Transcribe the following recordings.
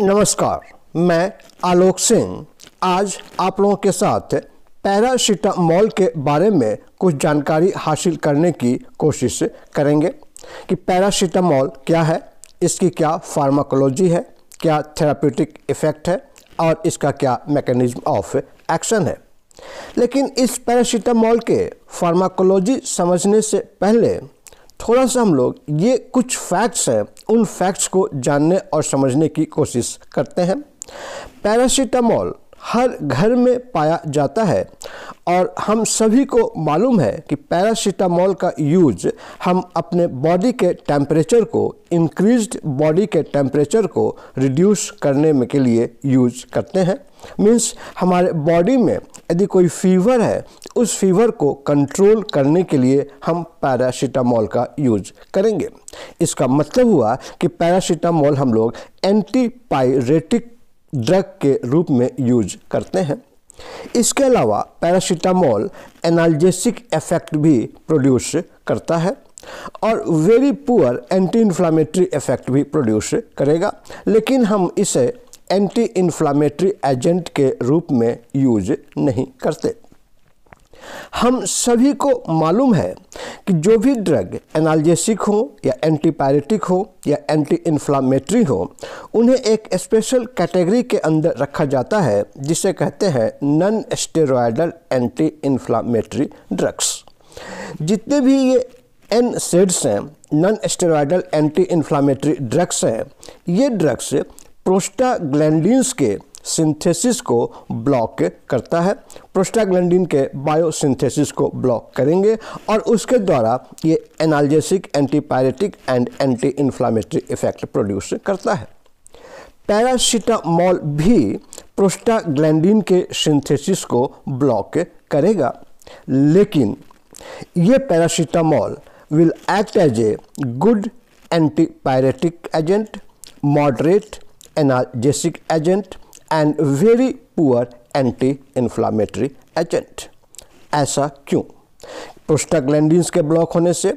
नमस्कार, मैं आलोक सिंह। आज आप लोगों के साथ पैरासिटामोल के बारे में कुछ जानकारी हासिल करने की कोशिश करेंगे कि पैरासिटामोल क्या है, इसकी क्या फार्माकोलॉजी है, क्या थेराप्यूटिक इफ़ेक्ट है और इसका क्या मैकेनिज्म ऑफ एक्शन है। लेकिन इस पैरासिटामोल के फार्माकोलॉजी समझने से पहले थोड़ा सा हम लोग ये कुछ फैक्ट्स हैं, उन फैक्ट्स को जानने और समझने की कोशिश करते हैं। पैरासिटामोल हर घर में पाया जाता है और हम सभी को मालूम है कि पैरासिटामोल का यूज हम अपने बॉडी के टेम्परेचर को, इंक्रीज्ड बॉडी के टेम्परेचर को रिड्यूस करने में के लिए यूज करते हैं। मीन्स हमारे बॉडी में यदि कोई फीवर है, उस फीवर को कंट्रोल करने के लिए हम पैरासिटामोल का यूज करेंगे। इसका मतलब हुआ कि पैरासिटामोल हम लोग एंटीपायरेटिक ड्रग के रूप में यूज करते हैं। इसके अलावा पैरासिटामोल एनाल्जेसिक इफेक्ट भी प्रोड्यूस करता है और very poor anti inflammatory effect भी प्रोड्यूस करेगा, लेकिन हम इसे एंटी इन्फ्लामेटरी एजेंट के रूप में यूज नहीं करते। हम सभी को मालूम है कि जो भी ड्रग एनाल्जेसिक हो या एंटीपायरेटिक हो या एंटी इन्फ्लामेटरी हो, उन्हें एक स्पेशल कैटेगरी के अंदर रखा जाता है जिसे कहते हैं non steroidal anti inflammatory drugs. जितने भी ये NSAIDs हैं, non steroidal anti inflammatory drugs हैं, ये ड्रग्स प्रोस्टाग्लैंडिन्स के सिंथेसिस को ब्लॉक करता है। प्रोस्टाग्लैंडिन के बायोसिंथेसिस को ब्लॉक करेंगे और उसके द्वारा ये analgesic, antipyretic and anti inflammatory effect produce करता है। पैरासिटामोल भी प्रोस्टाग्लैंडिन के सिंथेसिस को ब्लॉक करेगा, लेकिन ये paracetamol will act as a good antipyretic agent, moderate analgesic agent and very poor anti inflammatory agent. ऐसा क्यों? प्रोस्टाग्लैंडिन्स के ब्लॉक होने से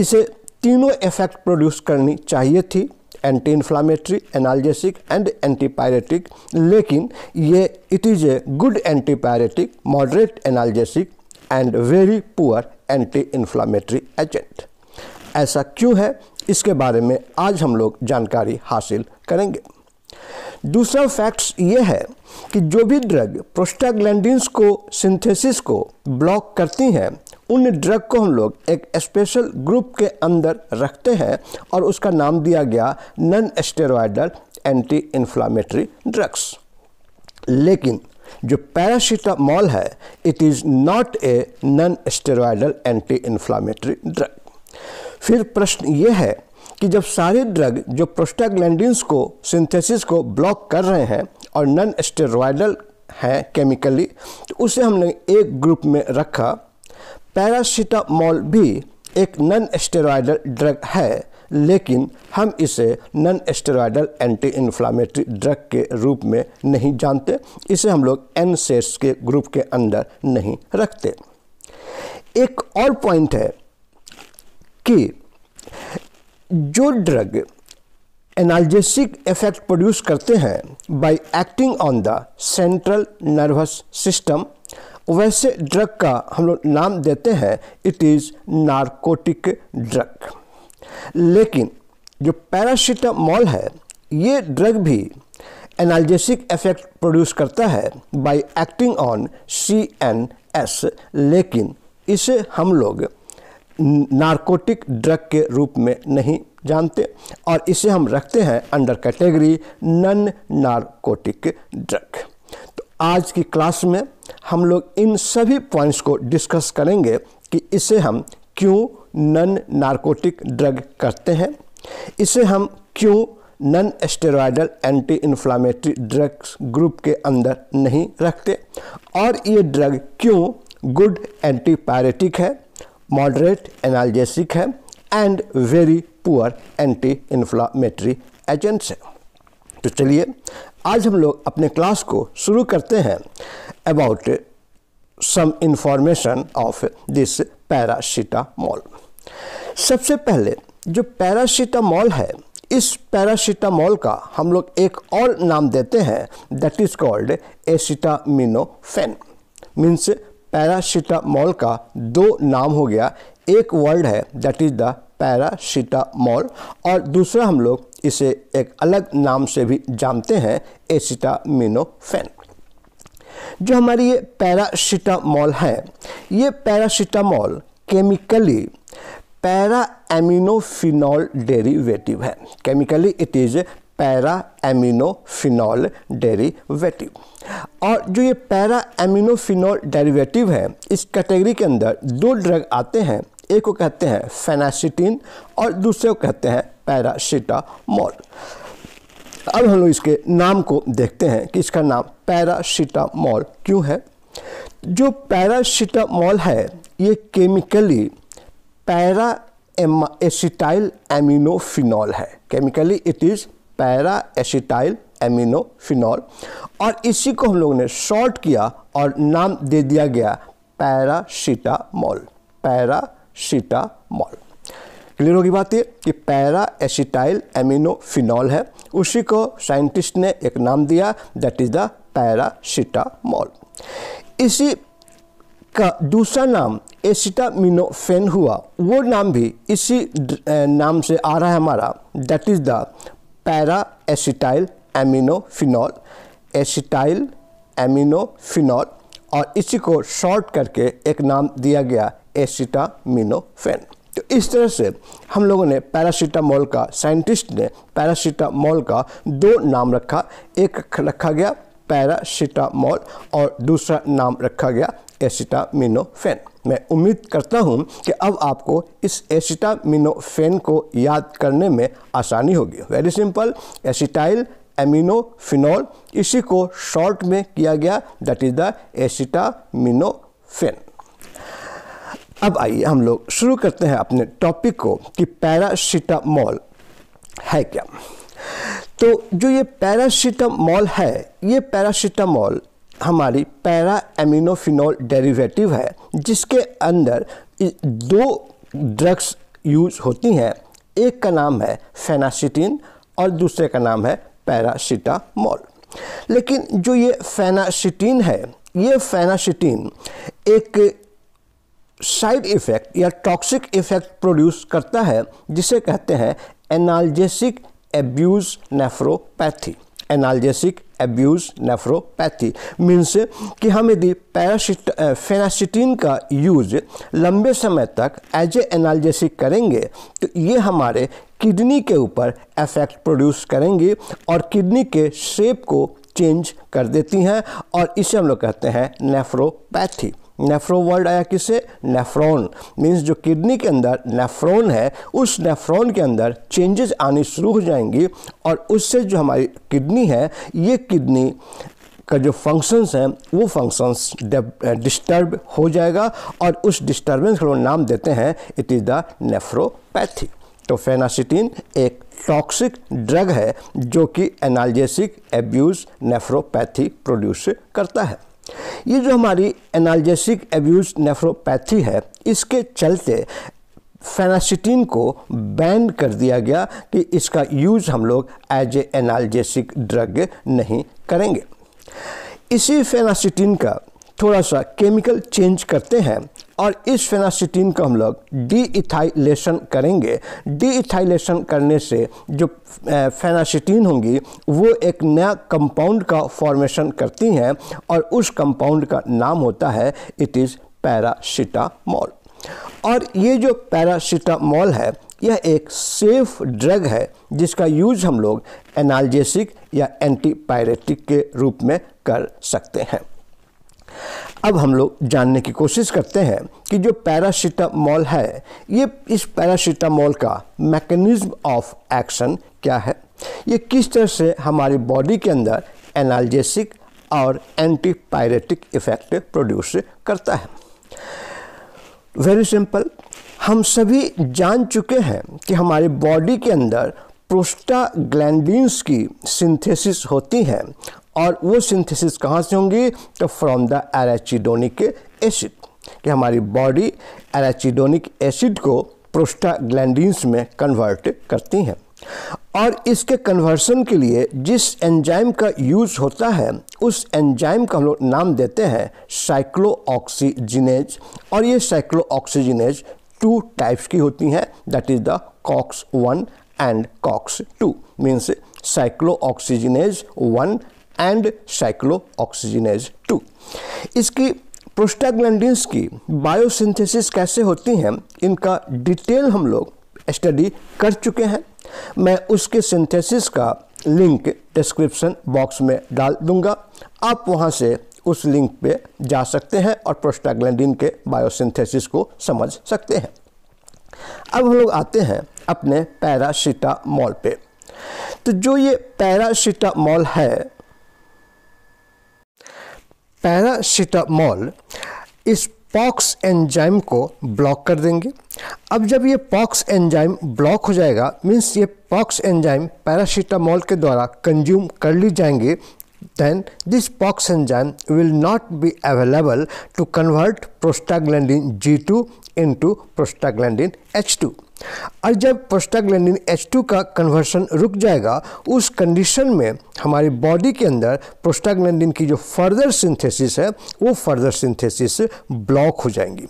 इसे तीनों इफेक्ट प्रोड्यूस करनी चाहिए थी, anti inflammatory, analgesic and antipyretic, लेकिन ये it is a good antipyretic, moderate analgesic and very poor anti inflammatory agent. ऐसा क्यों है, इसके बारे में आज हम लोग जानकारी हासिल करेंगे। दूसरा फैक्ट्स ये है कि जो भी ड्रग प्रोस्टाग्लैंडिन्स को सिंथेसिस को ब्लॉक करती हैं, उन ड्रग को हम लोग एक स्पेशल ग्रुप के अंदर रखते हैं और उसका नाम दिया गया non steroidal anti inflammatory drugs. लेकिन जो पैरासिटामोल है, it is not a non steroidal anti inflammatory drug. फिर प्रश्न ये है कि जब सारे ड्रग जो प्रोस्टाग्लैंडिन्स को सिंथेसिस को ब्लॉक कर रहे हैं और नॉन स्टेरॉयडल हैं केमिकली, तो उसे हमने एक ग्रुप में रखा। पैरासिटामोल भी एक नॉन स्टेरॉयडल ड्रग है, लेकिन हम इसे non steroidal anti inflammatory drug के रूप में नहीं जानते। इसे हम लोग NSAIDs के ग्रुप के अंदर नहीं रखते। एक और पॉइंट है कि जो ड्रग एनाल्जेसिक इफेक्ट प्रोड्यूस करते हैं by acting on the central nervous system, वैसे ड्रग का हम लोग नाम देते हैं इट इज़ नार्कोटिक ड्रग। लेकिन जो पैरासिटामोल है, ये ड्रग भी एनाल्जेसिक इफेक्ट प्रोड्यूस करता है बाय एक्टिंग ऑन CNS, लेकिन इसे हम लोग नार्कोटिक ड्रग के रूप में नहीं जानते और इसे हम रखते हैं under category non narcotic drug. तो आज की क्लास में हम लोग इन सभी पॉइंट्स को डिस्कस करेंगे कि इसे हम क्यों नॉन नार्कोटिक ड्रग करते हैं, इसे हम क्यों non steroidal anti inflammatory drugs group के अंदर नहीं रखते और ये ड्रग क्यों गुड एंटीपायरेटिक है, मॉडरेट एनाल्जेसिक है and very poor anti inflammatory agents है। तो चलिए आज हम लोग अपने क्लास को शुरू करते हैं about some information of this paracetamol. सबसे पहले जो पैरासिटामोल है, इस पैरासिटामोल का हम लोग एक और नाम देते हैं, that is called acetaminophen. Means paracetamol का दो नाम हो गया, एक वर्ड है दैट इज द पैरासिटामोल और दूसरा हम लोग इसे एक अलग नाम से भी जानते हैं, एसिटामिनोफेन। जो हमारी ये पैरासिटामोल है, ये paracetamol chemically para aminophenol derivative है। Chemically it is para aminophenol derivative. और जो ये पैरा एमिनोफिनॉल डेरिवेटिव है, इस कैटेगरी के अंदर दो ड्रग आते हैं, एक को कहते हैं फेनासिटीन और दूसरे को कहते हैं पैरासिटामोल। अब हम लोग इसके नाम को देखते हैं कि इसका नाम पैरासिटामोल क्यों है। जो पैरासिटामोल है ये केमिकली पैरा एसिटाइल एमिनोफिनॉल है। Chemically it is para acetyl aminophenol और इसी को हम लोगों ने शॉर्ट किया और नाम दे दिया गया पैरासिटामोल। पैरासिटामोल, क्लियर होगी बात ये कि पैरा एसिटाइल एमिनोफिनॉल है, उसी को साइंटिस्ट ने एक नाम दिया दैट इज द पैरासिटामोल। इसी का दूसरा नाम एसिटामिनोफेन हुआ, वो नाम भी इसी नाम से आ रहा है हमारा, that is the para acetyl aminophenol, acetyl aminophenol और इसी को शॉर्ट करके एक नाम दिया गया एसिटामिनोफेन। तो इस तरह से हम लोगों ने पैरासिटामोल का, साइंटिस्ट ने पैरासिटामोल का दो नाम रखा, एक रखा गया पैरासिटामोल और दूसरा नाम रखा गया एसिटामिनोफेन। मैं उम्मीद करता हूं कि अब आपको इस एसिटामिनोफेन को याद करने में आसानी होगी। वेरी सिंपल, एसिटाइल एमिनोफिनॉल, इसी को शॉर्ट में किया गया दैट इज द एसिटामिनोफेन। अब आइए हम लोग शुरू करते हैं अपने टॉपिक को कि पैरासिटामोल है क्या। तो जो ये पैरासिटामोल है, ये पैरासिटामोल हमारी पैरा एमिनोफिनॉल डेरिवेटिव है, जिसके अंदर दो ड्रग्स यूज होती हैं, एक का नाम है फेनासिटीन और दूसरे का नाम है पैरासिटामोल। लेकिन जो ये फेनासिटीन है, ये फेनासिटीन एक साइड इफ़ेक्ट या टॉक्सिक इफ़ेक्ट प्रोड्यूस करता है जिसे कहते हैं analgesic abuse nephropathy. Analgesic abuse nephropathy means कि हम यदि फेनासिटीन का यूज लंबे समय तक एज ए एनाल्जेसिक करेंगे तो ये हमारे किडनी के ऊपर इफेक्ट प्रोड्यूस करेंगी और किडनी के शेप को चेंज कर देती हैं और इसे हम लोग कहते हैं नेफ्रोपैथी। नेफ्रो वर्ड आया किससे? नेफ्रॉन। मीन्स जो किडनी के अंदर नेफ्रॉन है, उस नेफ्रॉन के अंदर चेंजेस आनी शुरू हो जाएंगी और उससे जो हमारी किडनी है, ये किडनी का जो फंक्शंस हैं वो फंक्शंस डिस्टर्ब हो जाएगा और उस डिस्टर्बेंस को नाम देते हैं इट इज़ द नेफ्रोपैथी। तो फेनासिटीन एक टॉक्सिक ड्रग है जो कि एनाल्जेसिक एब्यूज़ नेफ्रोपैथी प्रोड्यूस करता है। ये जो हमारी एनाल्जेसिक एब्यूज़ नेफ्रोपैथी है, इसके चलते फेनासिटीन को बैन कर दिया गया कि इसका यूज़ हम लोग एज ए एनाल्जेसिक ड्रग नहीं करेंगे। इसी फेनासिटीन का थोड़ा सा केमिकल चेंज करते हैं और इस फेनासिटीन को हम लोग डीइथाइलेशन करेंगे। डीइथाइलेशन करने से जो फेनासिटीन होंगी वो एक नया कंपाउंड का फॉर्मेशन करती हैं और उस कंपाउंड का नाम होता है इट इज़ पैरासिटामोल। और ये जो पैरासिटामोल है, यह एक सेफ ड्रग है जिसका यूज़ हम लोग एनाल्जेसिक या एंटीपायरेटिक के रूप में कर सकते हैं। अब हम लोग जानने की कोशिश करते हैं कि जो पैरासिटामोल है, ये इस पैरासिटामोल का मैकेनिज्म ऑफ एक्शन क्या है, ये किस तरह से हमारी बॉडी के अंदर एनाल्जेसिक और एंटीपायरेटिक इफ़ेक्ट प्रोड्यूस करता है। वेरी सिंपल, हम सभी जान चुके हैं कि हमारी बॉडी के अंदर प्रोस्टाग्लैंडिन्स की सिंथेसिस होती है और वो सिंथेसिस कहाँ से होंगी? तो फ्रॉम द एराचिडोनिक एसिड, कि हमारी बॉडी एराचिडोनिक एसिड को प्रोस्टाग्लैंडिन्स में कन्वर्ट करती हैं। और इसके कन्वर्सन के लिए जिस एंजाइम का यूज़ होता है उस एंजाइम का हम लोग नाम देते हैं साइक्लोऑक्सीजिनेज। और ये साइक्लोऑक्सीजिनेज 2 टाइप्स की होती हैं, that is the COX-1 and COX-2, means cyclooxygenase 1 and cyclooxygenase 2। इसकी प्रोस्टाग्लैंडिन्स की बायोसिंथेसिस कैसे होती हैं, इनका डिटेल हम लोग स्टडी कर चुके हैं। मैं उसके सिंथेसिस का लिंक डिस्क्रिप्शन बॉक्स में डाल दूंगा, आप वहां से उस लिंक पे जा सकते हैं और प्रोस्टाग्लैंडिन के बायोसिंथेसिस को समझ सकते हैं। अब हम लोग आते हैं अपने पैरासिटामोल पे। तो जो ये पैरासिटामोल है, पैरासिटामोल इस पॉक्स एंजाइम को ब्लॉक कर देंगे। अब जब ये पॉक्स एंजाइम ब्लॉक हो जाएगा, मीन्स ये पॉक्स एंजाइम पैरासिटामोल के द्वारा कंज्यूम कर ली जाएंगे, then this pox enzyme will not be available to convert prostaglandin G2 into prostaglandin H2। और जब प्रोस्टाग्लैंडिन H2 का कन्वर्शन रुक जाएगा, उस कंडीशन में हमारी बॉडी के अंदर प्रोस्टाग्लैंडिन की जो फर्दर सिंथेसिस है वो फर्दर सिंथेसिस ब्लॉक हो जाएंगी।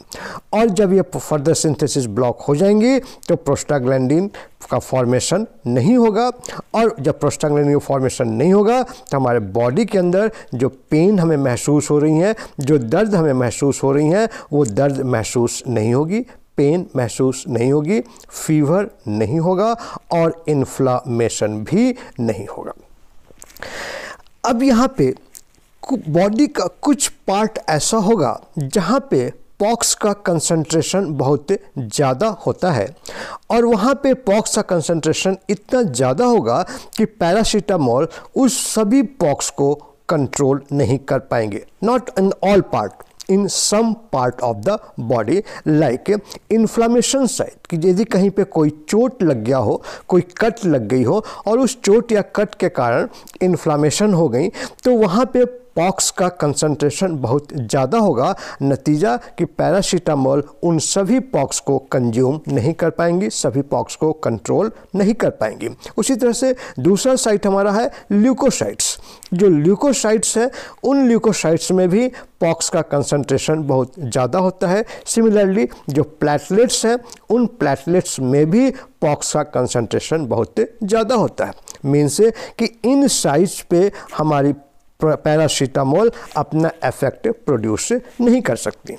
और जब ये फर्दर सिंथेसिस ब्लॉक हो जाएंगी तो प्रोस्टाग्लैंडिन का फॉर्मेशन नहीं होगा, और जब प्रोस्टाग्लैंडिन का फॉर्मेशन नहीं होगा तो हमारे बॉडी के अंदर जो पेन हमें महसूस हो रही है, जो दर्द हमें महसूस हो रही हैं, वो दर्द महसूस नहीं होगी, पेन महसूस नहीं होगी, फीवर नहीं होगा और इन्फ्लामेशन भी नहीं होगा। अब यहाँ पे बॉडी का कुछ पार्ट ऐसा होगा जहाँ पे पॉक्स का कंसंट्रेशन बहुत ज़्यादा होता है, और वहाँ पे पॉक्स का कंसंट्रेशन इतना ज़्यादा होगा कि पैरासिटामोल उस सभी पॉक्स को कंट्रोल नहीं कर पाएंगे। Not in all part, in some part of the body, like inflammation site, कि यदि कहीं पे कोई चोट लग गया हो, कोई कट लग गई हो और उस चोट या कट के कारण इन्फ्लामेशन हो गई, तो वहाँ पे पॉक्स का कंसंट्रेशन बहुत ज़्यादा होगा। नतीजा कि पैरासिटामोल उन सभी पॉक्स को कंज्यूम नहीं कर पाएंगी, सभी पॉक्स को कंट्रोल नहीं कर पाएंगी। उसी तरह से दूसरा साइट हमारा है ल्यूकोसाइट्स। जो ल्यूकोसाइट्स है, उन ल्यूकोसाइट्स में भी पॉक्स का कंसंट्रेशन बहुत ज़्यादा होता है। सिमिलरली जो प्लेटलेट्स हैं, उन प्लेटलेट्स में भी पॉक्स का कंसंट्रेशन बहुत ज़्यादा होता है। मीन्स कि इन साइट्स पे हमारी पैरासिटामोल अपना इफेक्ट प्रोड्यूस नहीं कर सकती।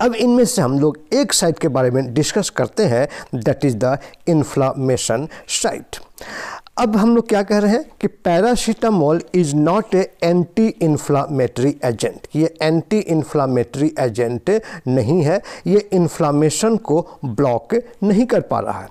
अब इनमें से हम लोग एक साइट के बारे में डिस्कस करते हैं, that is the inflammation site. अब हम लोग क्या कह रहे हैं कि paracetamol is not a anti inflammatory agent. ये एंटी इन्फ्लामेटरी एजेंट नहीं है, ये इन्फ्लामेशन को ब्लॉक नहीं कर पा रहा है।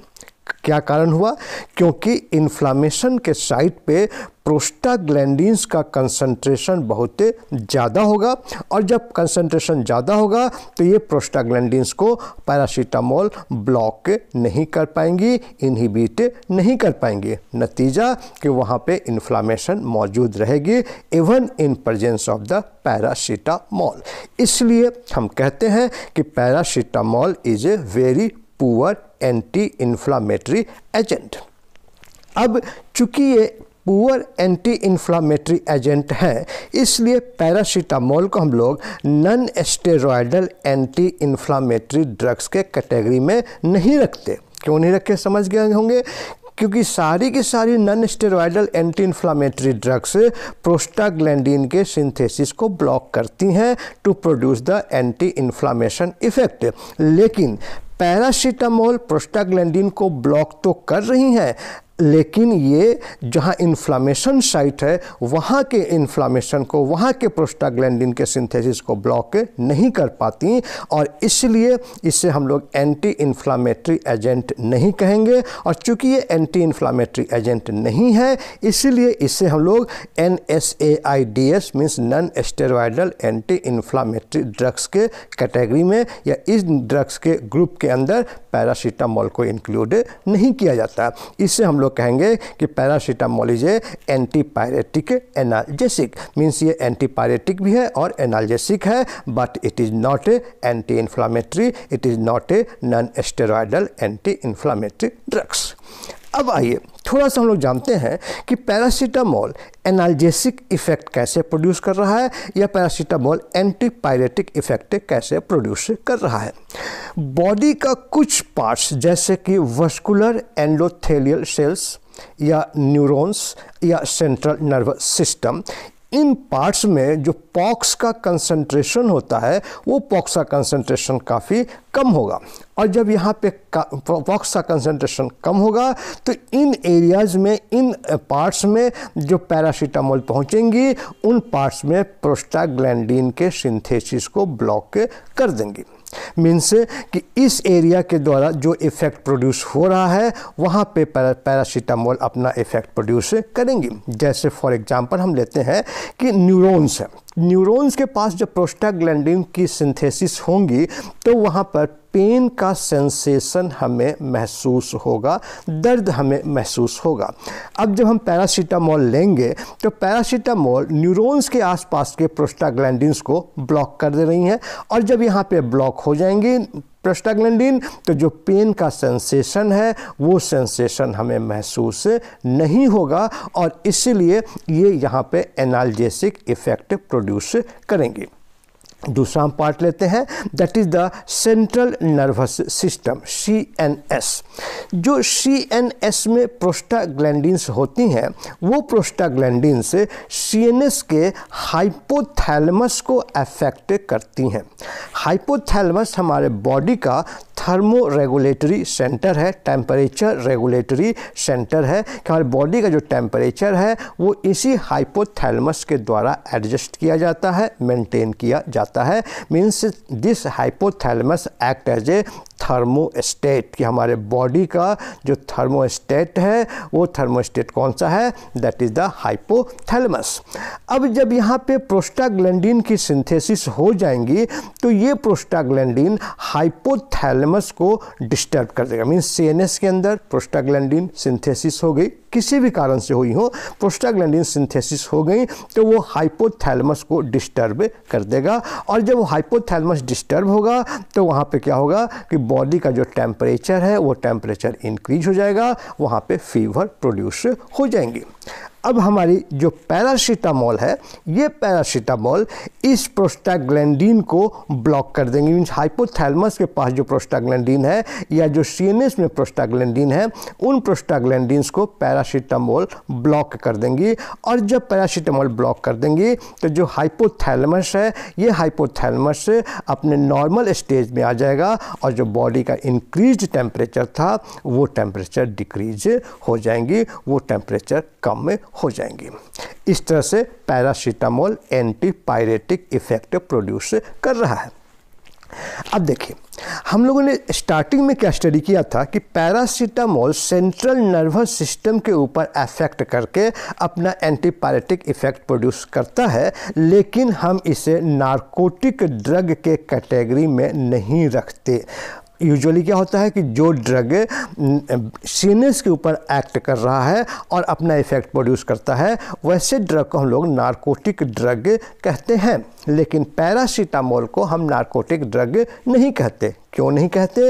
क्या कारण हुआ? क्योंकि इन्फ्लामेशन के साइट पे प्रोस्टाग्लैंडिन्स का कंसंट्रेशन बहुत ज़्यादा होगा, और जब कंसंट्रेशन ज़्यादा होगा तो ये प्रोस्टाग्लैंडिन्स को पैरासिटामोल ब्लॉक नहीं कर पाएंगी, इनहिबिट नहीं कर पाएंगे। नतीजा कि वहाँ पे इन्फ्लामेशन मौजूद रहेगी even in presence of the paracetamol. इसलिए हम कहते हैं कि paracetamol is a very poor anti inflammatory agent. अब चूँकि ये पुअर एंटी इन्फ्लामेटरी एजेंट है, इसलिए पैरासिटामोल को हम लोग non steroidal anti inflammatory drugs के कैटेगरी में नहीं रखते। क्यों नहीं रखे समझ गए होंगे, क्योंकि सारी की सारी non steroidal anti inflammatory drugs prostaglandin के सिंथेसिस को ब्लॉक करती हैं to produce the anti inflammation effect. लेकिन पैरासिटामोल प्रोस्टाग्लैंडिन को ब्लॉक तो कर रही हैं, लेकिन ये जहाँ इन्फ्लामेशन साइट है वहाँ के इन्फ्लामेशन को, वहाँ के प्रोस्टाग्लैंडिन के सिंथेसिस को ब्लॉक नहीं कर पाती, और इसलिए इसे हम लोग एंटी इन्फ्लामेटरी एजेंट नहीं कहेंगे। और चूँकि ये एंटी इन्फ्लामेटरी एजेंट नहीं है, इसलिए इसे हम लोग NSAIDs means non steroidal anti inflammatory drugs के कैटेगरी में या इस ड्रग्स के ग्रुप के अंदर पैरासिटामोल को इंक्लूड नहीं किया जाता। इससे हम लोग कहेंगे कि paracetamol is a antipyretic analgesic, means ये एंटीपायरेटिक भी है और एनाल्जेसिक है, but it is not a anti inflammatory, it is not a non steroidal anti inflammatory drugs. अब आइए थोड़ा सा हम लोग जानते हैं कि पैरासिटामोल एनाल्जेसिक इफेक्ट कैसे प्रोड्यूस कर रहा है या पैरासिटामोल एंटीपायरेटिक इफेक्ट कैसे प्रोड्यूस कर रहा है। बॉडी का कुछ पार्ट्स जैसे कि वस्कुलर एंडोथेलियल सेल्स या न्यूरॉन्स या सेंट्रल नर्वस सिस्टम, इन पार्ट्स में जो पॉक्स का कंसंट्रेशन होता है वो पॉक्स का कंसंट्रेशन काफ़ी कम होगा, और जब यहाँ पे पॉक्स का कंसंट्रेशन कम होगा तो इन एरियाज़ में, इन पार्ट्स में जो पैरासिटामोल पहुँचेंगी उन पार्ट्स में प्रोस्टाग्लैंडिन के सिंथेसिस को ब्लॉक कर देंगी। मीन्स कि इस एरिया के द्वारा जो इफ़ेक्ट प्रोड्यूस हो रहा है वहाँ पे पैरासिटामोल अपना इफ़ेक्ट प्रोड्यूस करेंगी। जैसे फॉर एग्जांपल हम लेते हैं कि न्यूरॉन्स है, न्यूरॉन्स के पास जब प्रोस्टाग्लैंडिन की सिंथेसिस होंगी तो वहाँ पर पेन का सेंसेशन हमें महसूस होगा, दर्द हमें महसूस होगा। अब जब हम पैरासिटामोल लेंगे तो पैरासिटामोल न्यूरॉन्स के आसपास के प्रोस्टाग्लैंडिन्स को ब्लॉक कर दे रही हैं, और जब यहाँ पे ब्लॉक हो जाएंगी प्रोस्टाग्लैंडिन तो जो पेन का सेंसेशन है वो सेंसेशन हमें महसूस नहीं होगा, और इसीलिए ये यहाँ पे एनाल्जेसिक इफ़ेक्ट प्रोड्यूस करेंगे। दूसरा हम पार्ट लेते हैं, that is the central nervous system CNS। जो CNS में प्रोस्टाग्लैंडिन्स होती हैं वो प्रोस्टाग्लैंडिन्स CNS के हाइपोथैलेमस को अफेक्ट करती हैं। हाइपोथैलेमस हमारे बॉडी का थर्मो रेगुलेटरी सेंटर है, टेम्परेचर रेगुलेटरी सेंटर है कि हमारे बॉडी का जो टेम्परेचर है वो इसी हाइपोथैलेमस के द्वारा एडजस्ट किया जाता है, मेंटेन किया जाता है। Means this hypothalamus act as a thermostat कि हमारे बॉडी का जो थर्मोस्टेट है वो थर्मोस्टेट कौन सा है, दैट इज़ द हाइपोथैलेमस। अब जब यहाँ पे प्रोस्टाग्लैंडिन की सिंथेसिस हो जाएंगी तो ये प्रोस्टाग्लैंडिन हाइपोथैलेमस को डिस्टर्ब कर देगा। मीन्स CNS के अंदर प्रोस्टाग्लैंडिन सिंथेसिस हो गई, किसी भी कारण से हुई हो, प्रोस्टाग्लैंडिन सिंथेसिस हो गई तो वो हाइपोथैलेमस को डिस्टर्ब कर देगा, और जब वो हाइपोथैलेमस डिस्टर्ब होगा तो वहाँ पे क्या होगा कि बॉडी का जो टेम्परेचर है वो टेम्परेचर इंक्रीज हो जाएगा, वहाँ पे फीवर प्रोड्यूस हो जाएंगी। अब हमारी जो पैरासिटामोल है, ये पैरासिटामोल इस प्रोस्टाग्लैंडिन को ब्लॉक कर देंगे। मीन्स हाइपोथैलेमस के पास जो प्रोस्टाग्लैंडिन है या जो CNS में प्रोस्टाग्लैंडिन है उन प्रोस्टाग्लैंडिन्स को पैरासिटामोल ब्लॉक कर देंगी, और जब पैरासिटामोल ब्लॉक कर देंगी तो जो हाइपोथैलेमस है ये हाइपोथैलेमस अपने नॉर्मल स्टेज में आ जाएगा, और जो बॉडी का इंक्रीज टेम्परेचर था वो टेम्परेचर डिक्रीज हो जाएंगी, वो टेम्परेचर कम हो जाएंगी। इस तरह से पैरासिटामोल एंटीपायरेटिक इफेक्ट प्रोड्यूस कर रहा है। अब देखिए हम लोगों ने स्टार्टिंग में क्या स्टडी किया था कि पैरासिटामोल सेंट्रल नर्वस सिस्टम के ऊपर अफेक्ट करके अपना एंटीपायरेटिक इफेक्ट प्रोड्यूस करता है, लेकिन हम इसे नार्कोटिक ड्रग के कैटेगरी में नहीं रखते। यूजुअली क्या होता है कि जो ड्रग CNS के ऊपर एक्ट कर रहा है और अपना इफेक्ट प्रोड्यूस करता है, वैसे ड्रग को हम लोग नार्कोटिक ड्रग कहते हैं, लेकिन पैरासिटामोल को हम नार्कोटिक ड्रग नहीं कहते। क्यों नहीं कहते?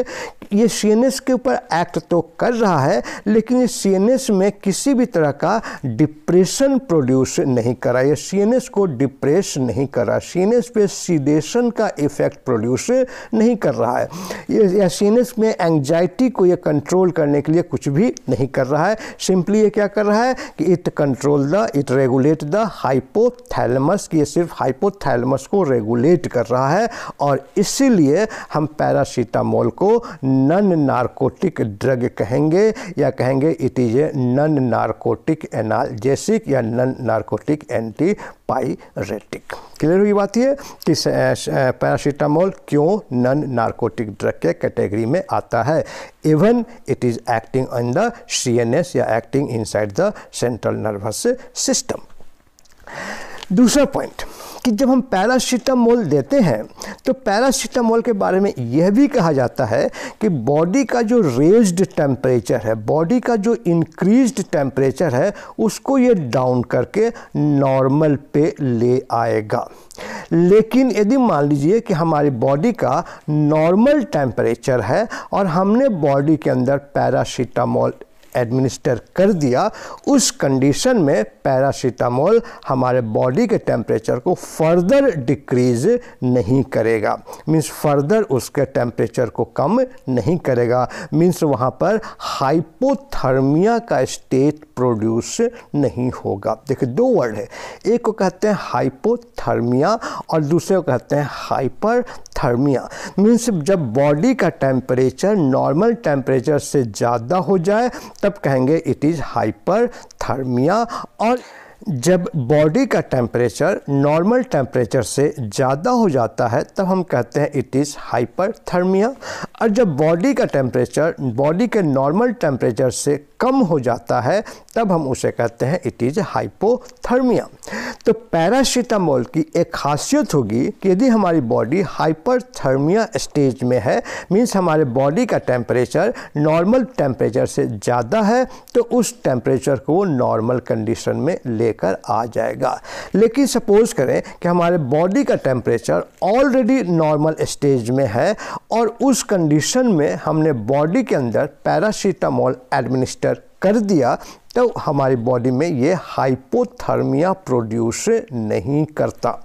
ये CNS के ऊपर एक्ट तो कर रहा है लेकिन ये CNS में किसी भी तरह का डिप्रेशन प्रोड्यूस नहीं करा, ये CNS को डिप्रेस नहीं करा, CNS पे सीडेशन का इफेक्ट प्रोड्यूस नहीं कर रहा है, या CNS में एंग्जाइटी को ये कंट्रोल करने के लिए कुछ भी नहीं कर रहा है। सिंपली ये क्या कर रहा है कि इट रेगुलेट द हाइपोथैलेमस, कि ये सिर्फ हाइपोथैलेमस को रेगुलेट कर रहा है, और इसीलिए हम पैरासिटामोल को नॉन नार्कोटिक ड्रग कहेंगे, या कहेंगे it is a non narcotic analgesic या नॉन नार्कोटिक एंटीपायरेटिक। क्लियर हुई बात यह कि पैरासिटामोल क्यों नॉन नार्कोटिक ड्रग के कैटेगरी में आता है, even it is acting on the CNS या acting inside the central nervous system. दूसरा पॉइंट कि जब हम पैरासिटामोल देते हैं तो पैरासिटामोल के बारे में यह भी कहा जाता है कि बॉडी का जो रेज्ड टेम्परेचर है, बॉडी का जो इंक्रीज्ड टेम्परेचर है, उसको ये डाउन करके नॉर्मल पे ले आएगा। लेकिन यदि मान लीजिए कि हमारी बॉडी का नॉर्मल टेम्परेचर है और हमने बॉडी के अंदर पैरासिटामोल एडमिनिस्टर कर दिया, उस कंडीशन में पैरासिटामोल हमारे बॉडी के टेम्परेचर को फर्दर डिक्रीज नहीं करेगा, मीन्स फर्दर उसके टेम्परेचर को कम नहीं करेगा, मीन्स वहाँ पर हाइपोथर्मिया का स्टेट प्रोड्यूस नहीं होगा। देखिए दो वर्ड है, एक को कहते हैं हाइपोथर्मिया और दूसरे को कहते हैं हाइपरथर्मिया। मीन्स जब बॉडी का टेम्परेचर नॉर्मल टेम्परेचर से ज़्यादा हो जाए तब कहेंगे इट इज़ हाइपरथर्मिया, और जब बॉडी का टेम्परेचर नॉर्मल टेम्परेचर से ज़्यादा हो जाता है तब हम कहते हैं इट इज़ हाइपरथर्मिया, और जब बॉडी का टेम्परेचर बॉडी के नॉर्मल टेम्परेचर से कम हो जाता है तब हम उसे कहते हैं इट इज़ हाइपोथर्मिया। तो पैरासिटामोल की एक खासियत होगी कि यदि हमारी बॉडी हाइपरथर्मिया स्टेज में है, मीन्स हमारे बॉडी का टेम्परेचर नॉर्मल टेम्परेचर से ज़्यादा है, तो उस टेम्परेचर को नॉर्मल कंडीशन में लेकर आ जाएगा। लेकिन सपोज़ करें कि हमारे बॉडी का टेम्परेचर ऑलरेडी नॉर्मल स्टेज में है और उस कंडीशन में हमने बॉडी के अंदर पैरासिटामोल एडमिनिस्टर कर दिया, तो हमारी बॉडी में ये हाइपोथर्मिया प्रोड्यूस नहीं करता।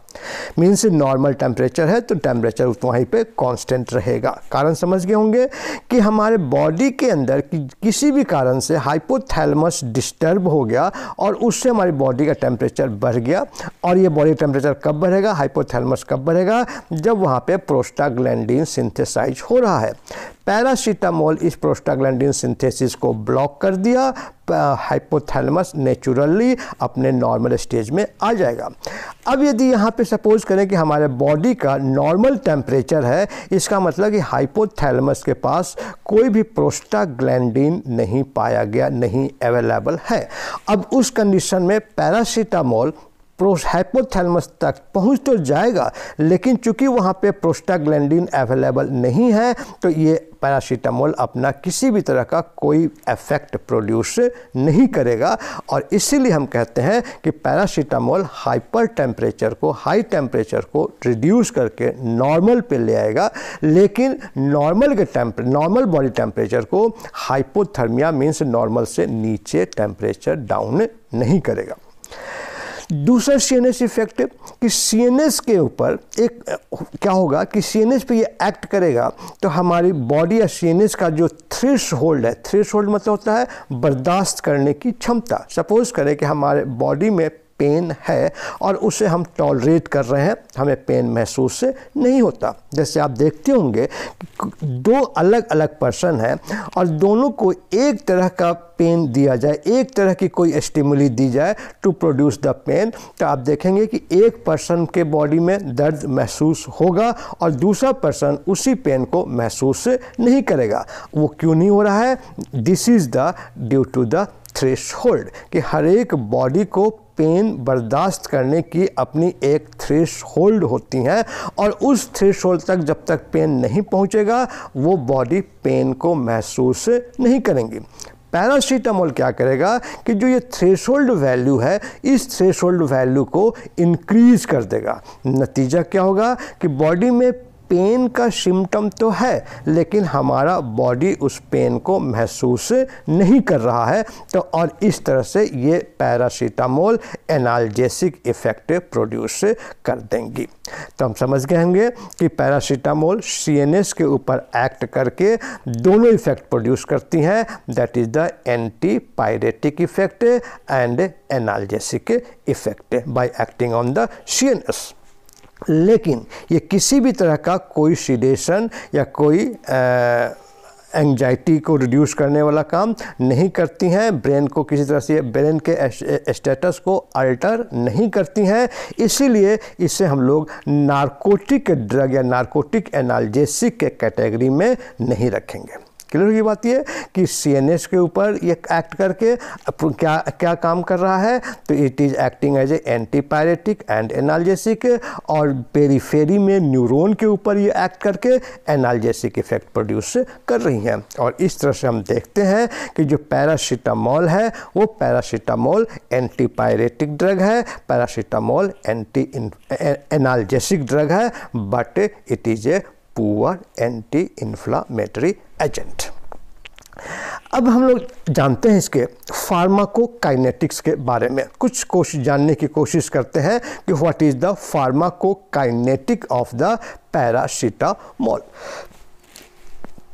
मीन्स नॉर्मल टेम्परेचर है तो टेम्परेचर उतना ही पे कांस्टेंट रहेगा। कारण समझ गए होंगे कि हमारे बॉडी के अंदर किसी भी कारण से हाइपोथैलेमस डिस्टर्ब हो गया और उससे हमारी बॉडी का टेम्परेचर बढ़ गया, और ये बॉडी टेम्परेचर कब बढ़ेगा, हाइपोथैलेमस कब बढ़ेगा, जब वहाँ पे प्रोस्टाग्लैंडिन सिंथेसाइज हो रहा है। पैरासिटामोल इस प्रोस्टाग्लैंडिन सिंथेसिस को ब्लॉक कर दिया, हाइपोथैलेमस नेचुरली अपने नॉर्मल स्टेज में आ जाएगा। अब यदि यहाँ पे सपोज करें कि हमारे बॉडी का नॉर्मल टेम्परेचर है, इसका मतलब कि हाइपोथैलेमस के पास कोई भी प्रोस्टाग्लैंडिन नहीं पाया गया, नहीं अवेलेबल है। अब उस कंडीशन में पैरासिटामोल हाइपोथैलेमस तक पहुंच तो जाएगा, लेकिन चूंकि वहाँ पे प्रोस्टाग्लैंडिन अवेलेबल नहीं है तो ये पैरासिटामोल अपना किसी भी तरह का कोई इफेक्ट प्रोड्यूस नहीं करेगा, और इसीलिए हम कहते हैं कि पैरासिटामोल हाइपर टेम्परेचर को, हाई टेम्परेचर को रिड्यूस करके नॉर्मल पे ले आएगा, लेकिन नॉर्मल के नॉर्मल बॉडी टेम्परेचर को हाइपोथर्मिया मीन्स नॉर्मल से नीचे टेम्परेचर डाउन नहीं करेगा। दूसरा सीएनएस इफेक्ट कि सीएनएस के ऊपर एक क्या होगा कि सीएनएस पे ये एक्ट करेगा तो हमारी बॉडी या सीएनएस का जो थ्रेशोल्ड है, थ्रेशोल्ड मतलब होता है बर्दाश्त करने की क्षमता। सपोज़ करें कि हमारे बॉडी में पेन है और उसे हम टॉलरेट कर रहे हैं, हमें पेन महसूस नहीं होता। जैसे आप देखते होंगे दो अलग अलग पर्सन हैं और दोनों को एक तरह का पेन दिया जाए, एक तरह की कोई स्टिमुली दी जाए टू प्रोड्यूस द पेन, तो आप देखेंगे कि एक पर्सन के बॉडी में दर्द महसूस होगा और दूसरा पर्सन उसी पेन को महसूस नहीं करेगा। वो क्यों नहीं हो रहा है? This is the due to the threshold, कि हर एक बॉडी को पेन बर्दाश्त करने की अपनी एक थ्रेशोल्ड होती हैं और उस थ्रेशोल्ड तक जब तक पेन नहीं पहुंचेगा वो बॉडी पेन को महसूस नहीं करेंगी। पैरासिटामोल क्या करेगा कि जो ये थ्रेशोल्ड वैल्यू है, इस थ्रेशोल्ड वैल्यू को इंक्रीज कर देगा। नतीजा क्या होगा कि बॉडी में पेन का सिम्टम तो है लेकिन हमारा बॉडी उस पेन को महसूस नहीं कर रहा है, तो और इस तरह से ये पैरासिटामोल एनाल्जेसिक इफ़ेक्ट प्रोड्यूस कर देंगी। तो हम समझ गए होंगे कि पैरासिटामोल सीएनएस के ऊपर एक्ट करके दोनों इफ़ेक्ट प्रोड्यूस करती हैं, that is the anti pyretic effect and analgesic effect by acting on the CNS. लेकिन ये किसी भी तरह का कोई सीडेशन या कोई एंग्जाइटी को रिड्यूस करने वाला काम नहीं करती हैं, ब्रेन को किसी तरह से ब्रेन के स्टेटस को अल्टर नहीं करती हैं, इसीलिए इसे हम लोग नारकोटिक ड्रग या नारकोटिक एनाल्जेसिक के कैटेगरी में नहीं रखेंगे। क्लियर ये बात ये कि सीएनएस के ऊपर ये एक्ट करके क्या क्या काम कर रहा है, तो it is acting as a antipyretic and analgesic, और पेरीफेरी में न्यूरॉन के ऊपर ये एक्ट करके एनाल्जेसिक इफेक्ट प्रोड्यूस कर रही हैं। और इस तरह से हम देखते हैं कि जो पैरासिटामोल है वो पैरासिटामोल एंटीपायरेटिक ड्रग है, पैरासिटामोल एंटी एनाल्जेसिक ड्रग है, but it is a poor anti inflammatory agent. अब हम लोग जानते हैं इसके फार्माकोकाइनेटिक्स के बारे में। कुछ जानने की कोशिश करते हैं कि what is the pharmacokinetic of the paracetamol.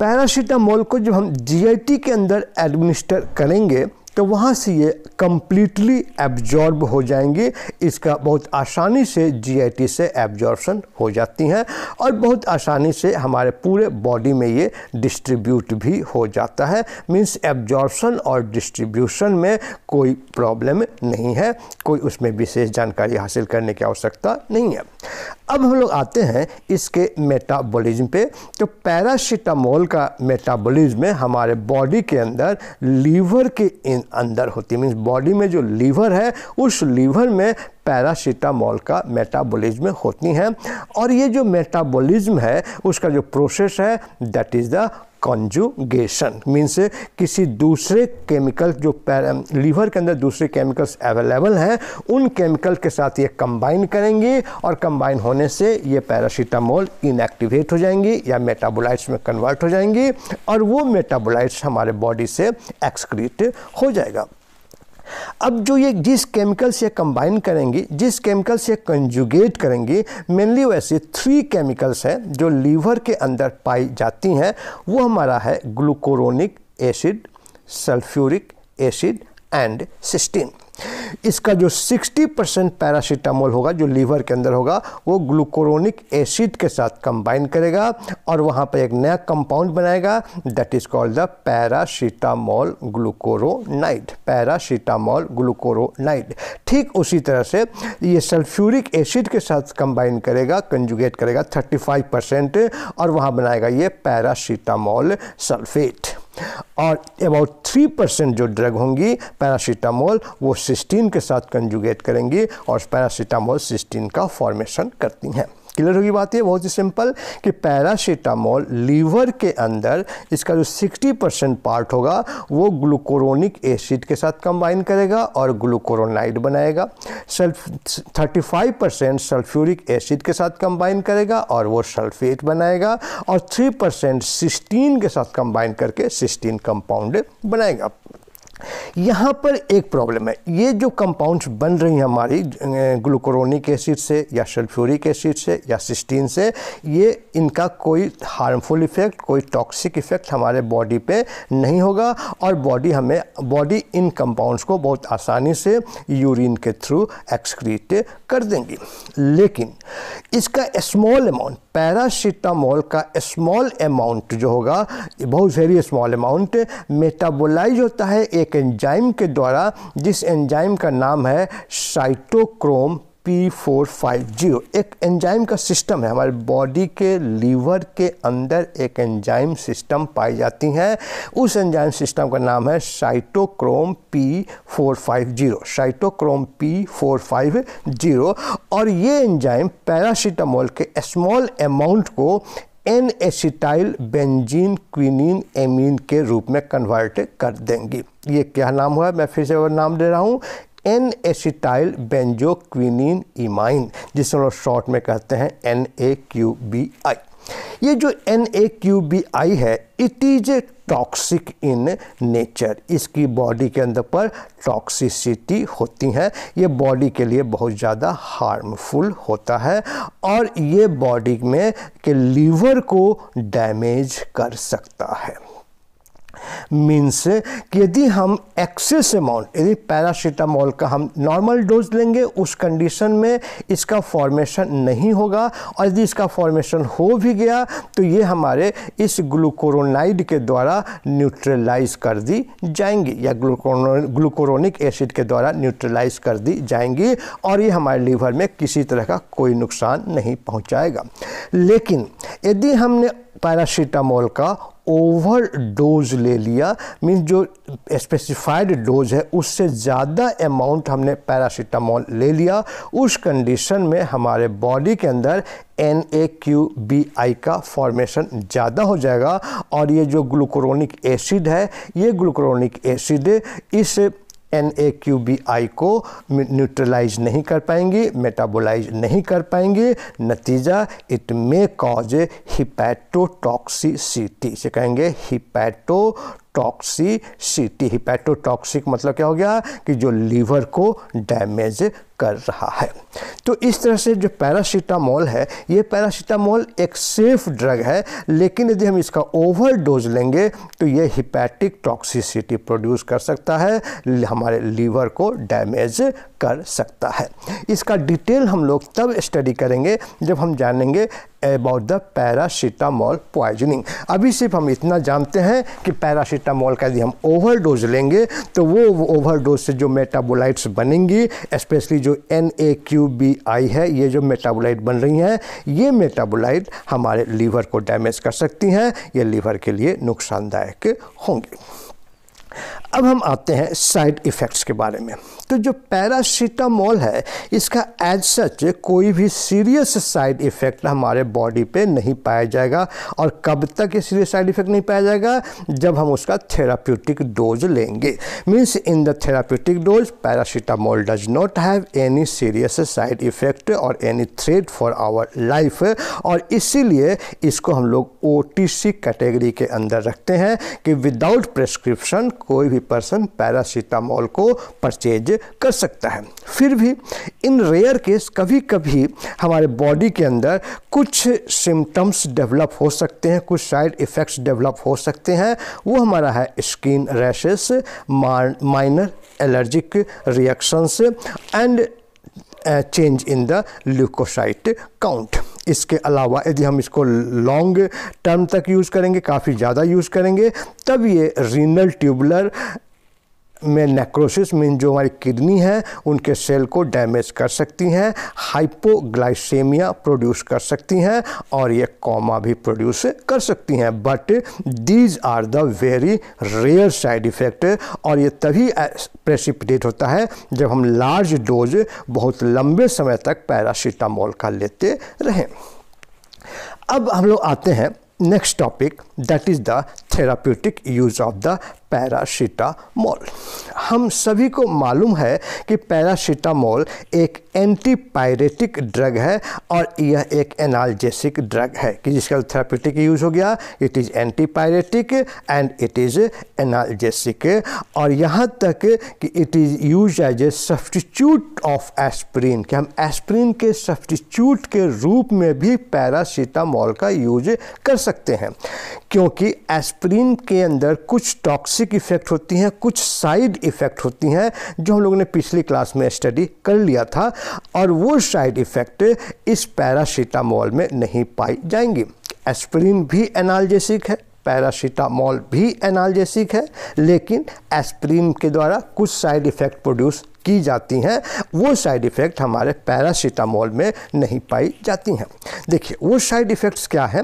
Paracetamol को जब हम जीआईटी के अंदर एडमिनिस्टर करेंगे तो वहाँ से ये कम्प्लीटली एब्जॉर्ब हो जाएंगी। इसका बहुत आसानी से जीआईटी से एब्जॉर्प्शन हो जाती हैं और बहुत आसानी से हमारे पूरे बॉडी में ये डिस्ट्रीब्यूट भी हो जाता है। मींस एब्जॉर्प्शन और डिस्ट्रीब्यूशन में कोई प्रॉब्लम नहीं है, कोई उसमें विशेष जानकारी हासिल करने की आवश्यकता नहीं है। अब हम लोग आते हैं इसके मेटाबॉलिज्म पे। तो पैरासिटामोल का मेटाबॉलिज्म हमारे बॉडी के अंदर लीवर के अंदर होती है। मीन्स बॉडी में जो लीवर है उस लीवर में पैरासिटामोल का मेटाबॉलिज्म होती है। और ये जो मेटाबॉलिज्म है उसका जो प्रोसेस है that is the conjugation. Means किसी दूसरे केमिकल जो लीवर के अंदर दूसरे केमिकल्स अवेलेबल हैं उन केमिकल के साथ ये कंबाइन करेंगी और कंबाइन होने से ये पैरासिटामोल इनएक्टिवेट हो जाएंगी या मेटाबोलाइट्स में कन्वर्ट हो जाएंगी और वो मेटाबोलाइट्स हमारे बॉडी से एक्सक्रीट हो जाएगा। अब जो ये जिस केमिकल से कंबाइन करेंगी, जिस केमिकल से कंजुगेट करेंगी, मेनली वैसे 3 केमिकल्स हैं जो लीवर के अंदर पाई जाती हैं। वो हमारा है glucuronic acid, sulphuric acid and cysteine. इसका जो 60% पैरासिटामोल होगा जो लीवर के अंदर होगा वो ग्लूकोरोनिक एसिड के साथ कंबाइन करेगा और वहाँ पर एक नया कंपाउंड बनाएगा that is called the paracetamol glucuronide. Paracetamol glucuronide. ठीक उसी तरह से ये सल्फ्यूरिक एसिड के साथ कंबाइन करेगा, कंजुगेट करेगा 35% और वहाँ बनाएगा ये पैरासिटामोल सल्फेट। और अबाउट 3% जो ड्रग होंगी पैरासिटामोल वो सिस्टीन के साथ कंजुगेट करेंगी और पैरासिटामोल सिस्टीन का फॉर्मेशन करती हैं। क्लियर होगी बात? ये बहुत ही सिंपल कि पैरासिटामोल लीवर के अंदर इसका जो 60% पार्ट होगा वो ग्लूकोरोनिक एसिड के साथ कंबाइन करेगा और ग्लूकोरोनाइड बनाएगा। 35% सल्फ्यूरिक एसिड के साथ कंबाइन करेगा और वो सल्फेट बनाएगा और 3% सिस्टीन के साथ कंबाइन करके सिस्टीन कंपाउंड बनाएगा। यहाँ पर एक प्रॉब्लम है, ये जो कंपाउंड्स बन रही हैं हमारी ग्लूकोरोनिक एसिड से या सल्फ्यूरिक एसिड से या सिस्टीन से, ये इनका कोई हार्मफुल इफ़ेक्ट, कोई टॉक्सिक इफ़ेक्ट हमारे बॉडी पे नहीं होगा और बॉडी इन कंपाउंड्स को बहुत आसानी से यूरिन के थ्रू एक्सक्रीट कर देंगी। लेकिन इसका स्मॉल अमाउंट, पैरासिटामोल का स्मॉल अमाउंट जो होगा, बहुत वेरी स्मॉल अमाउंट मेटाबोलाइज होता है एक एंजाइम के द्वारा जिस एंजाइम का नाम है साइटोक्रोम P450। एक एंजाइम का सिस्टम है हमारे बॉडी के लीवर के अंदर, एक एंजाइम सिस्टम पाई जाती हैं। उस एंजाइम सिस्टम का नाम है साइटोक्रोम P450, साइटोक्रोम P450। और ये एंजाइम पैरासिटामोल के स्मॉल अमाउंट को N-एसिटाइल बेंजीन क्विनिन एमीन के रूप में कन्वर्ट कर देंगी। ये क्या नाम हुआ, मैं फिर से वो नाम दे रहा हूँ, N-एसिटाइल बेंजो क्विनिन इमाइन, जिसे हम लोग शॉर्ट में कहते हैं NAQBI। ये जो NAQBI है it is a toxic in nature. इसकी बॉडी के अंदर पर टॉक्सिसिटी होती है, ये बॉडी के लिए बहुत ज़्यादा हार्मफुल होता है और ये बॉडी में के लीवर को डैमेज कर सकता है। मीन्स यदि हम एक्सेस अमाउंट, यदि पैरासिटामोल का हम नॉर्मल डोज लेंगे उस कंडीशन में इसका फॉर्मेशन नहीं होगा और यदि इसका फॉर्मेशन हो भी गया तो ये हमारे इस ग्लूकोरोनाइड के द्वारा न्यूट्रलाइज कर दी जाएंगी या ग्लूकोरोनिक एसिड के द्वारा न्यूट्रलाइज कर दी जाएंगी और ये हमारे लीवर में किसी तरह का कोई नुकसान नहीं पहुँचाएगा। लेकिन यदि हमने पैरासिटामोल का ओवर डोज ले लिया, मीन्स जो स्पेसिफाइड डोज है उससे ज़्यादा अमाउंट हमने पैरासिटामोल ले लिया, उस कंडीशन में हमारे बॉडी के अंदर NAQBI का फॉर्मेशन ज़्यादा हो जाएगा और ये जो ग्लूकोरोनिक एसिड है, ये ग्लूकोरोनिक एसिड इस NAQBI को न्यूट्रलाइज नहीं कर पाएंगी, मेटाबोलाइज नहीं कर पाएंगी। नतीजा इट मे कॉज हिपैटोटॉक्सिसिटी, से कहेंगे हिपैटो टॉक्सिसिटी। हिपेटोटॉक्सिक मतलब क्या हो गया कि जो लीवर को डैमेज कर रहा है। तो इस तरह से जो पैरासिटामोल है, ये पैरासिटामोल एक सेफ ड्रग है, लेकिन यदि हम इसका ओवर डोज लेंगे तो ये हिपैटिक टॉक्सिसिटी प्रोड्यूस कर सकता है, हमारे लीवर को डैमेज कर सकता है। इसका डिटेल हम लोग तब स्टडी करेंगे जब हम जानेंगे अबाउट द पैरासिटामोल पॉइजनिंग। अभी सिर्फ हम इतना जानते हैं कि पैरासिटामोल का यदि हम ओवर डोज लेंगे तो वो ओवर डोज से जो मेटाबोलाइट्स बनेंगी, स्पेशली जो NaQBI है, ये जो मेटाबोलाइट बन रही हैं, ये मेटाबोलाइट हमारे लीवर को डैमेज कर सकती हैं, ये लीवर के लिए नुकसानदायक होंगे। अब हम आते हैं साइड इफ़ेक्ट्स के बारे में। तो जो पैरासिटामोल है, इसका एज सच कोई भी सीरियस साइड इफ़ेक्ट हमारे बॉडी पे नहीं पाया जाएगा। और कब तक ये सीरियस साइड इफ़ेक्ट नहीं पाया जाएगा? जब हम उसका थेराप्यूटिक डोज लेंगे। Means in the therapeutic dose paracetamol does not have any serious side effect और any threat for our life, और इसीलिए इसको हम लोग OTC कैटेगरी के अंदर रखते हैं कि विदाउट प्रेस्क्रिप्शन कोई भी पर्सन पैरासिटामोल को परचेज कर सकता है। फिर भी इन रेयर केस कभी कभी हमारे बॉडी के अंदर कुछ सिम्टम्स डेवलप हो सकते हैं, कुछ साइड इफ़ेक्ट्स डेवलप हो सकते हैं। वो हमारा है skin rashes, minor allergic reactions and change in the leucocyte count. इसके अलावा यदि हम इसको लॉन्ग टर्म तक यूज़ करेंगे, काफ़ी ज़्यादा यूज़ करेंगे, तब ये रीनल ट्यूबुलर में नेक्रोसिस मीन जो हमारी किडनी है उनके सेल को डैमेज कर सकती हैं, हाइपोग्लाइसेमिया प्रोड्यूस कर सकती हैं और ये कोमा भी प्रोड्यूस कर सकती हैं। But these are the very rare side effect, और ये तभी प्रेसिपिटेट होता है जब हम लार्ज डोज बहुत लंबे समय तक पैरासिटामोल का लेते रहें। अब हम लोग आते हैं next topic, that is the therapeutic use of the paracetamol. हम सभी को मालूम है कि पैरासिटामोल एक एंटीपायरेटिक ड्रग है और यह एक एनाल्जेसिक ड्रग है, कि जिसका थेराप्यूटिक यूज़ हो गया। It is antipyretic and it is analgesic, और यहाँ तक कि it is use as a substitute of aspirin, कि हम एस्प्रिन के सब्स्टिट्यूट के रूप में भी पैरासिटामोल का यूज कर सकते हैं, क्योंकि एस्प्रिन के अंदर कुछ टॉक्सिक इफ़ेक्ट होती हैं, कुछ साइड इफ़ेक्ट होती हैं, जो हम लोगों ने पिछली क्लास में स्टडी कर लिया था, और वो साइड इफ़ेक्ट इस पैरासिटामोल में नहीं पाई जाएंगी। एस्पिरिन भी एनाल्जेसिक है, पैरासिटामोल भी एनाल्जेसिक है, लेकिन एस्पिरिन के द्वारा कुछ साइड इफ़ेक्ट प्रोड्यूस की जाती हैं, वो साइड इफ़ेक्ट हमारे पैरासिटामोल में नहीं पाई जाती हैं। देखिए वो साइड इफ़ेक्ट्स क्या है।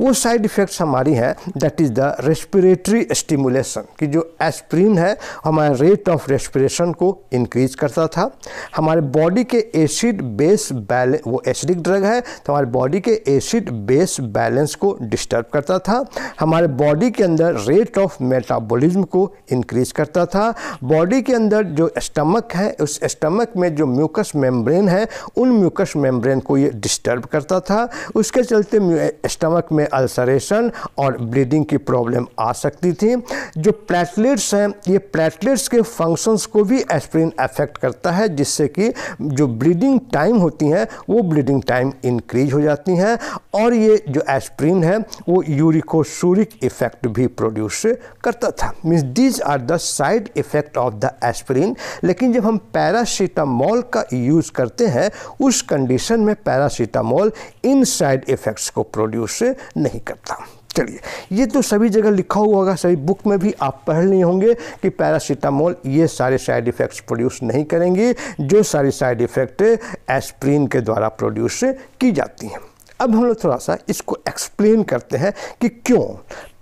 वो साइड इफ़ेक्ट्स हमारी है that is the respiratory stimulation, कि जो एस्प्रिन है हमारे रेट ऑफ रेस्पिरेशन को इंक्रीज करता था। हमारे बॉडी के एसिड बेस बैलेंस, वो एसिडिक ड्रग है तो हमारे बॉडी के एसिड बेस बैलेंस को डिस्टर्ब करता था। हमारे बॉडी के अंदर रेट ऑफ मेटाबॉलिज्म को इंक्रीज करता था। बॉडी के अंदर जो स्टमक है, उस स्टमक में जो म्यूकस मेम्ब्रेन है, उन म्यूकस मेम्ब्रेन को ये डिस्टर्ब करता था। उसके चलते स्टमक में अल्सरेशन और ब्लीडिंग की प्रॉब्लम आ सकती थी। जो प्लेटलेट्स हैं, ये प्लेटलेट्स के फंक्शंस को भी एस्प्रिन अफेक्ट करता है, जिससे कि जो ब्लीडिंग टाइम होती हैं वो ब्लीडिंग टाइम इंक्रीज हो जाती हैं, और ये जो एस्प्रिन है वो यूरिकोसूरिक इफेक्ट भी प्रोड्यूस करता था। Means these are the side effect of the aspirin. लेकिन जब हम पैरासिटामोल का यूज़ करते हैं, उस कंडीशन में पैरासिटामोल इन साइड इफ़ेक्ट्स को प्रोड्यूस नहीं करता। चलिए, ये तो सभी जगह लिखा हुआ होगा, सभी बुक में भी आप पढ़ लिए होंगे कि पैरासिटामोल ये सारे साइड इफ़ेक्ट्स प्रोड्यूस नहीं करेंगी, जो सारी साइड इफ़ेक्ट एस्प्रिन के द्वारा प्रोड्यूस की जाती हैं। अब हम लोग थोड़ा सा इसको एक्सप्लेन करते हैं कि क्यों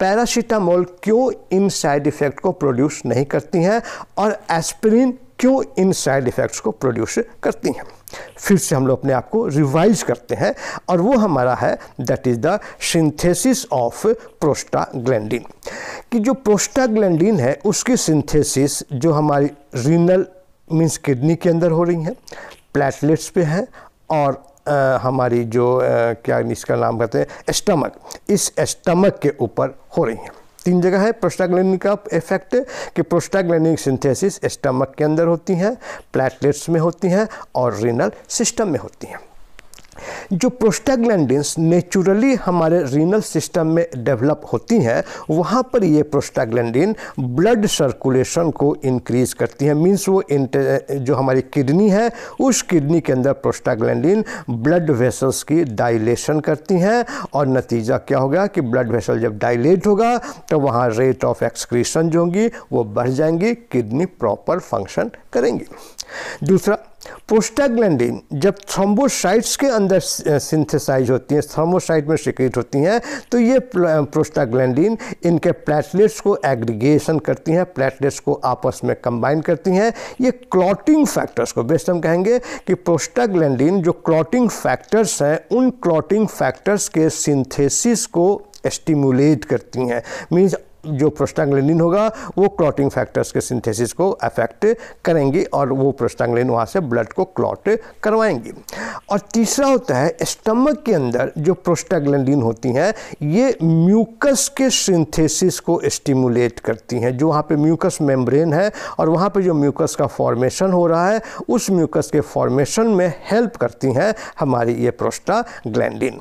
पैरासिटामोल क्यों इन साइड इफ़ेक्ट को प्रोड्यूस नहीं करती हैं और एस्प्रिन क्यों इन साइड इफ़ेक्ट्स को प्रोड्यूस करती हैं। फिर से हम लोग अपने आप को रिवाइज करते हैं, और वो हमारा है that is the synthesis of prostaglandin, कि जो प्रोस्टाग्लैंडिन है उसकी सिंथेसिस जो हमारी रीनल मीन्स किडनी के अंदर हो रही है, प्लेटलेट्स पे है, और हमारी जो क्या इसका नाम कहते हैं स्टमक, इस स्टमक के ऊपर हो रही हैं। तीन जगह है प्रोस्टाग्लैंडिन का इफेक्ट कि प्रोस्टाग्लैंडिन सिंथेसिस स्टमक के अंदर होती हैं, प्लेटलेट्स में होती हैं और रीनल सिस्टम में होती हैं। जो प्रोस्टाग्लैंडिन्स नेचुरली हमारे रीनल सिस्टम में डेवलप होती हैं वहाँ पर ये प्रोस्टाग्लैंडिन ब्लड सर्कुलेशन को इंक्रीज़ करती हैं, मीन्स वो जो हमारी किडनी है उस किडनी के अंदर प्रोस्टाग्लैंडिन ब्लड वेसल्स की डायलेशन करती हैं और नतीजा क्या होगा कि ब्लड वेसल जब डायलेट होगा तो वहाँ रेट ऑफ एक्सक्रीशन जो होंगी वो बढ़ जाएंगी, किडनी प्रॉपर फंक्शन करेंगी। दूसरा, प्रोस्टाग्लैंडिन जब थ्रोम्बोसाइट्स के अंदर सिंथेसाइज होती हैं, थ्रोम्बोसाइट में सिक्रीट होती हैं, तो ये प्रोस्टाग्लैंडिन इनके प्लेटलेट्स को एग्रीगेशन करती हैं, प्लेटलेट्स को आपस में कंबाइन करती हैं। ये क्लॉटिंग फैक्टर्स को बेस्ट हम कहेंगे कि प्रोस्टाग्लैंडिन जो क्लॉटिंग फैक्टर्स हैं उन क्लॉटिंग फैक्टर्स के सिंथेसिस को स्टिमुलेट करती हैं, मीन्स जो प्रोस्टाग्लैंडिन होगा वो क्लॉटिंग फैक्टर्स के सिंथेसिस को अफेक्ट करेंगी और वो प्रोस्टाग्लैंडिन वहाँ से ब्लड को क्लॉट करवाएंगी। और तीसरा होता है स्टमक के अंदर जो प्रोस्टाग्लैंडिन होती हैं ये म्यूकस के सिंथेसिस को स्टिमुलेट करती हैं, जो वहाँ पे म्यूकस मेम्ब्रेन है और वहाँ पे जो म्यूकस का फॉर्मेशन हो रहा है उस म्यूकस के फॉर्मेशन में हेल्प करती हैं हमारी ये प्रोस्टाग्लैंडिन।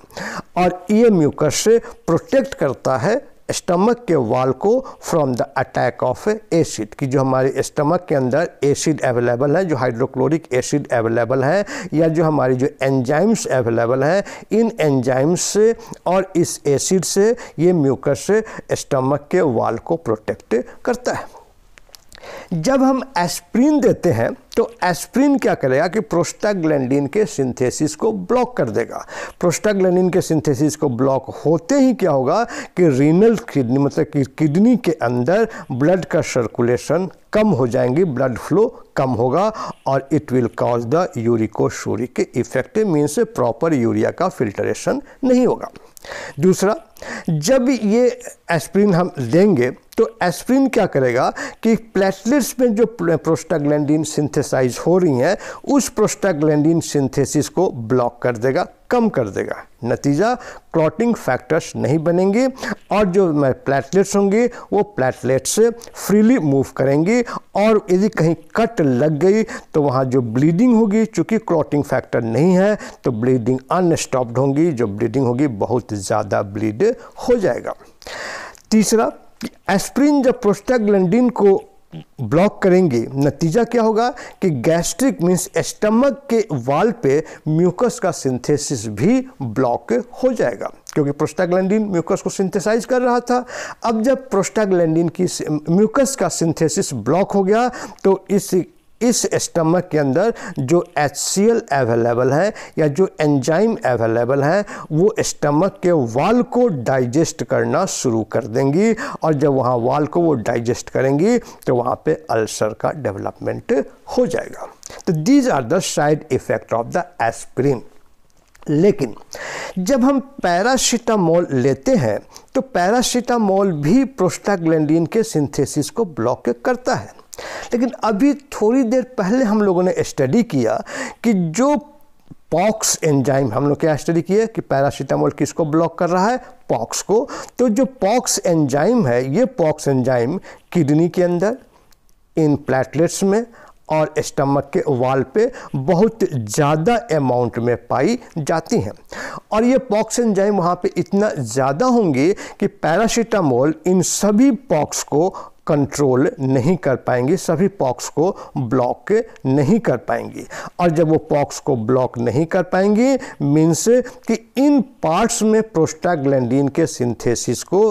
और ये म्यूकस से प्रोटेक्ट करता है स्टमक के वाल को from the attack of acid, कि जो हमारे स्टमक के अंदर एसिड अवेलेबल है, जो हाइड्रोक्लोरिक एसिड अवेलेबल है या जो हमारी जो एंजाइम्स अवेलेबल है, इन एंजाइम्स से और इस एसिड से ये म्यूकस स्टमक के वाल को प्रोटेक्ट करता है। जब हम एस्प्रिन देते हैं तो एस्प्रिन क्या करेगा कि प्रोस्टाग्लैंडिन के सिंथेसिस को ब्लॉक कर देगा। प्रोस्टाग्लैंडिन के सिंथेसिस को ब्लॉक होते ही क्या होगा कि रीनल किडनी मतलब कि किडनी के अंदर ब्लड का सर्कुलेशन कम हो जाएंगी, ब्लड फ्लो कम होगा और it will cause the uricosuric effect, means proper urea का फिल्ट्रेशन नहीं होगा। दूसरा, जब ये एस्प्रिन हम देंगे तो एस्प्रिन क्या करेगा कि प्लेटलेट्स में जो प्रोस्टाग्लैंडिन सिंथेसाइज हो रही हैं उस प्रोस्टाग्लैंडिन सिंथेसिस को ब्लॉक कर देगा, कम कर देगा। नतीजा क्लॉटिंग फैक्टर्स नहीं बनेंगे और जो प्लेटलेट्स होंगे वो प्लेटलेट्स फ्रीली मूव करेंगी और यदि कहीं कट लग गई तो वहाँ जो ब्लीडिंग होगी, चूँकि क्लॉटिंग फैक्टर नहीं है तो ब्लीडिंग अनस्टॉप्ड होंगी, जो ब्लीडिंग होगी बहुत ज़्यादा ब्लीड हो जाएगा। तीसरा, एस्प्रिन जब प्रोस्टाग्लैंडिन को ब्लॉक करेंगे नतीजा क्या होगा कि गैस्ट्रिक मीन्स स्टमक के वाल पे म्यूकस का सिंथेसिस भी ब्लॉक हो जाएगा, क्योंकि प्रोस्टाग्लैंडिन म्यूकस को सिंथेसाइज कर रहा था। अब जब प्रोस्टाग्लैंडिन की म्यूकस का सिंथेसिस ब्लॉक हो गया तो इस स्टमक के अंदर जो HCl अवेलेबल है या जो एंजाइम अवेलेबल है वो स्टमक के वाल को डाइजेस्ट करना शुरू कर देंगी और जब वहाँ वाल को वो डाइजेस्ट करेंगी तो वहाँ पे अल्सर का डेवलपमेंट हो जाएगा। तो these are the side effect of the aspirin. लेकिन जब हम पैरासिटामोल लेते हैं तो पैरासिटामोल भी प्रोस्टाग्लैंडिन के सिंथेसिस को ब्लॉक करता है, लेकिन अभी थोड़ी देर पहले हम लोगों ने स्टडी किया कि जो पॉक्स एंजाइम, हम लोग क्या स्टडी किया कि पैरासिटामोल किसको ब्लॉक कर रहा है, पॉक्स को। तो जो पॉक्स एंजाइम है ये पॉक्स एंजाइम किडनी के अंदर, इन प्लेटलेट्स में और स्टमक के वाल पे बहुत ज़्यादा अमाउंट में पाई जाती हैं और ये पॉक्स एंजाइम वहाँ पे इतना ज़्यादा होंगे कि पैरासिटामोल इन सभी पॉक्स को कंट्रोल नहीं कर पाएंगी, सभी पॉक्स को ब्लॉक नहीं कर पाएंगी। और जब वो पॉक्स को ब्लॉक नहीं कर पाएंगी मीन्स कि इन पार्ट्स में प्रोस्टाग्लैंडिन के सिंथेसिस को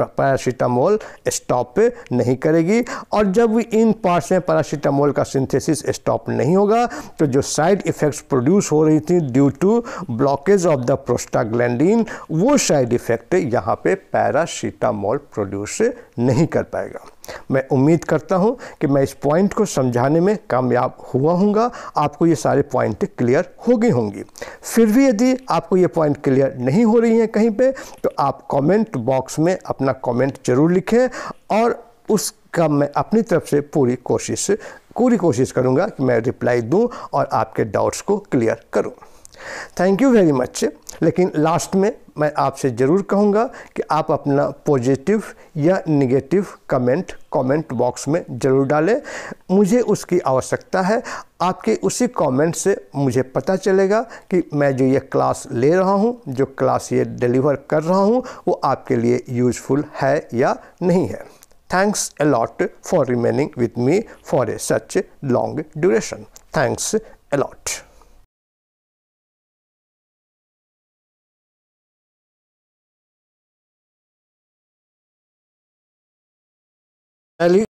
पैरासिटामोल स्टॉप नहीं करेगी और जब इन पार्ट्स में पैरासिटामोल का सिंथेसिस स्टॉप नहीं होगा तो जो साइड इफ़ेक्ट्स प्रोड्यूस हो रही थी due to blockage of the prostaglandin, वो साइड इफ़ेक्ट यहाँ पे पैरासिटामोल प्रोड्यूस नहीं कर पाएगा। मैं उम्मीद करता हूँ कि मैं इस पॉइंट को समझाने में कामयाब हुआ हूँगा, आपको ये सारे पॉइंट क्लियर हो गए होंगी। फिर भी यदि आपको ये पॉइंट क्लियर नहीं हो रही है कहीं पे तो आप कमेंट बॉक्स में अपना कमेंट जरूर लिखें और उसका मैं अपनी तरफ से पूरी कोशिश करूँगा कि मैं रिप्लाई दूँ और आपके डाउट्स को क्लियर करूँ। Thank you very much. लेकिन लास्ट में मैं आपसे ज़रूर कहूँगा कि आप अपना पॉजिटिव या नेगेटिव कमेंट बॉक्स में ज़रूर डालें, मुझे उसकी आवश्यकता है। आपके उसी कमेंट से मुझे पता चलेगा कि मैं जो ये क्लास ले रहा हूँ, जो क्लास ये डिलीवर कर रहा हूँ, वो आपके लिए यूज़फुल है या नहीं है। Thanks a lot for remaining with me for a such long duration. Thanks a lot.